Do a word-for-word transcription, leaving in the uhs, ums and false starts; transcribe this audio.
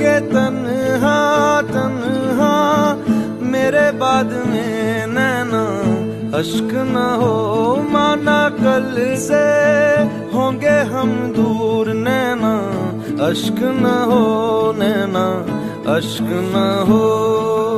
के तन्हा तन्हा मेरे बाद में नैना अश्क न हो माना। कल से होंगे हम दूर नैना अश्क न हो नैना अश्क न हो।